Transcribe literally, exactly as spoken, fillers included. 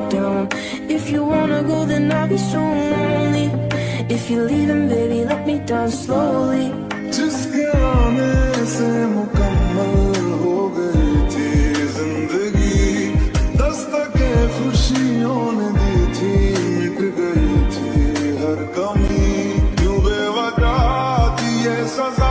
me down. If you wanna go, then I'll be so lonely. If you're leaving, baby, let me down slowly. Just get honest and we'll come along. Cause